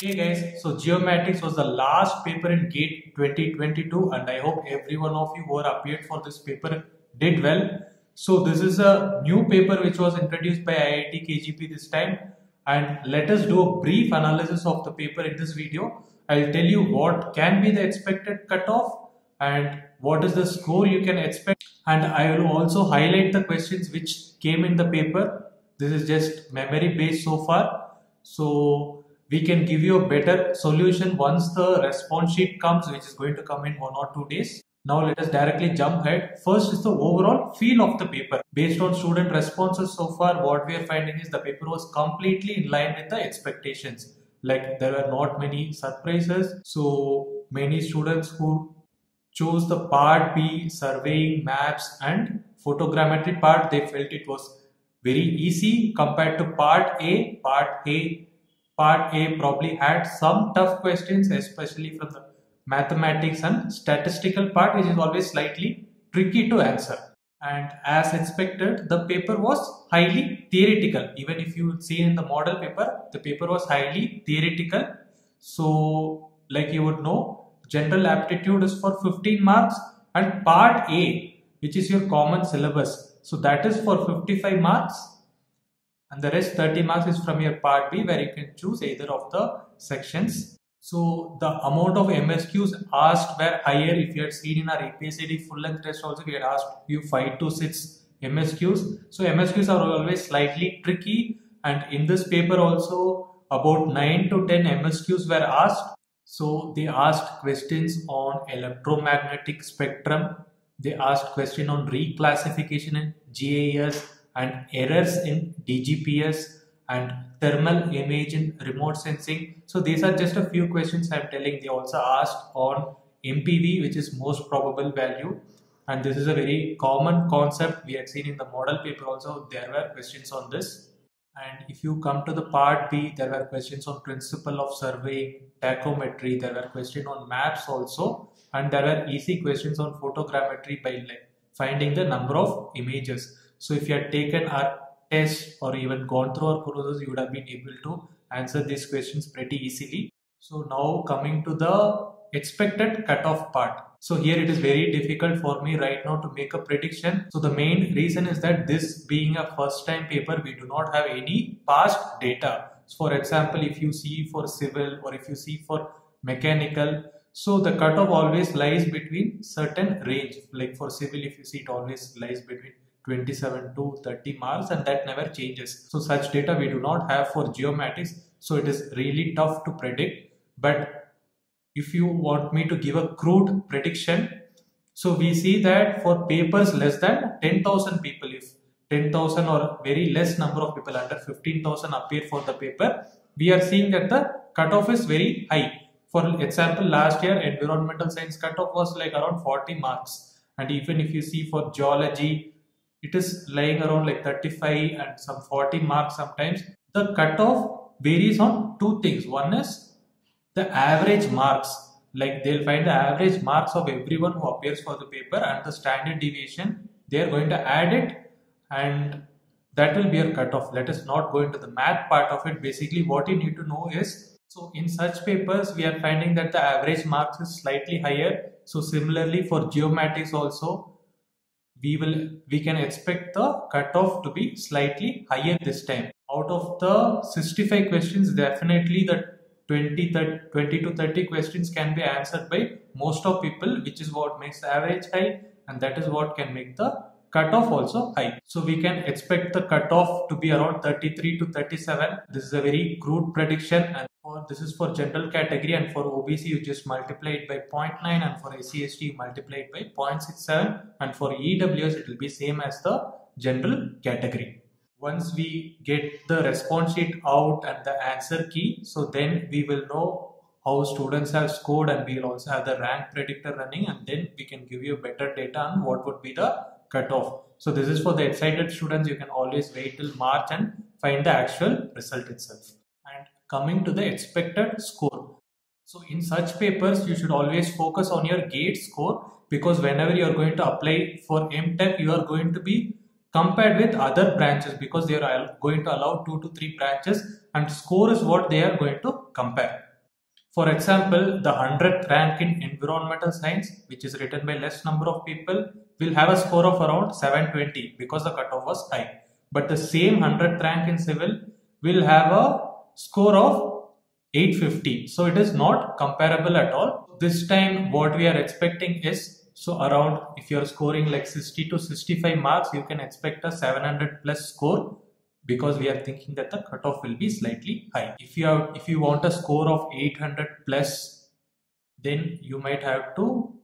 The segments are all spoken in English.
Hey guys, so Geomatics was the last paper in GATE 2022 and I hope every one of you who appeared for this paper did well. So this is a new paper which was introduced by IIT KGP this time, and let us do a brief analysis of the paper in this video. I'll tell you what can be the expected cutoff and what is the score you can expect, and I will also highlight the questions which came in the paper. This is just memory based so far, so we can give you a better solution once the response sheet comes, which is going to come in 1 or 2 days. Now let us directly jump ahead. First is the overall feel of the paper. Based on student responses so far, what we are finding is the paper was completely in line with the expectations. Like, there were not many surprises. So many students who chose the part B, surveying, maps and photogrammetry part, they felt it was very easy compared to part A. Part A probably had some tough questions, especially from the mathematics and statistical part, which is always slightly tricky to answer. And as expected, the paper was highly theoretical. Even if you see in the model paper, the paper was highly theoretical. So like you would know, general aptitude is for 15 marks and part A, which is your common syllabus, so that is for 55 marks. And the rest 30 marks is from your part B, where you can choose either of the sections. So the amount of MSQs asked were higher. If you had seen in our APSEd full length test also, we had asked you 5 to 6 MSQs. So MSQs are always slightly tricky, and in this paper also about 9 to 10 MSQs were asked. So they asked questions on electromagnetic spectrum. They asked question on reclassification in GIS and errors in DGPS and thermal image in remote sensing. So these are just a few questions I'm telling. They also asked on MPV, which is most probable value, and this is a very common concept we had seen in the model paper also. There were questions on this. And if you come to the part B, there were questions on principle of surveying, tachometry, there were questions on maps also, and there were easy questions on photogrammetry by like finding the number of images. So if you had taken our test or even gone through our courses, you would have been able to answer these questions pretty easily. So now coming to the expected cutoff part. So here it is very difficult for me right now to make a prediction. So the main reason is that this being a first time paper, we do not have any past data. For example, if you see for civil or if you see for mechanical, so the cutoff always lies between certain range. Like for civil, if you see, it always lies between 27 to 30 marks, and that never changes. So such data we do not have for Geomatics, so it is really tough to predict. But if you want me to give a crude prediction, so we see that for papers less than 10,000 people, if 10,000 or very less number of people, under 15,000 appear for the paper, we are seeing that the cutoff is very high. For example, last year environmental science cutoff was like around 40 marks, and even if you see for geology, it is lying around like 35 and some 40 marks sometimes. The cutoff varies on two things. One is the average marks. Like, they'll find the average marks of everyone who appears for the paper, and the standard deviation, they are going to add it, and that will be your cutoff. Let us not go into the math part of it. Basically what you need to know is, so in such papers we are finding that the average marks is slightly higher. So similarly for Geomatics also, we can expect the cutoff to be slightly higher this time. Out of the 65 questions, definitely the 20 to 30 questions can be answered by most of people, which is what makes the average high, and that is what can make the cutoff also high. So we can expect the cutoff to be around 33 to 37. This is a very crude prediction, and this is for general category, and for OBC you just multiply it by 0.9, and for ACST you multiply it by 0.67, and for EWS it will be same as the general category. Once we get the response sheet out and the answer key, so then we will know how students have scored, and we will also have the rank predictor running, and then we can give you better data on what would be the cutoff. So this is for the excited students. You can always wait till March and find the actual result itself. Coming to the expected score. So in such papers, you should always focus on your GATE score, because whenever you are going to apply for MTech, you are going to be compared with other branches, because they are going to allow 2 to 3 branches, and score is what they are going to compare. For example, the 100th rank in environmental science, which is written by less number of people, will have a score of around 720 because the cutoff was high. But the same 100th rank in civil will have a score of 850. So it is not comparable at all. This time what we are expecting is, so around, if you are scoring like 60 to 65 marks, you can expect a 700 plus score, because we are thinking that the cutoff will be slightly high. If you want a score of 800 plus, then you might have to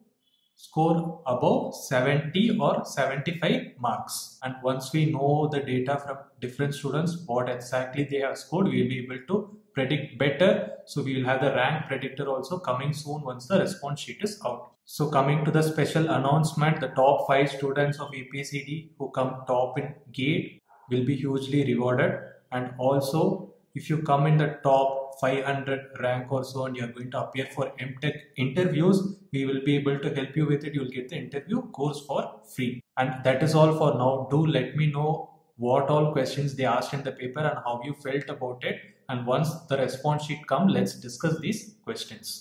score above 70 or 75 marks. And once we know the data from different students, what exactly they have scored, we will be able to predict better. So we will have the rank predictor also coming soon once the response sheet is out. So coming to the special announcement, the top 5 students of APSEd who come top in GATE will be hugely rewarded. And also, if you come in the top 500 rank or so and you are going to appear for MTech interviews, we will be able to help you with it. You will get the interview course for free. And that is all for now. Do let me know what all questions they asked in the paper and how you felt about it. And once the response sheet comes, let's discuss these questions.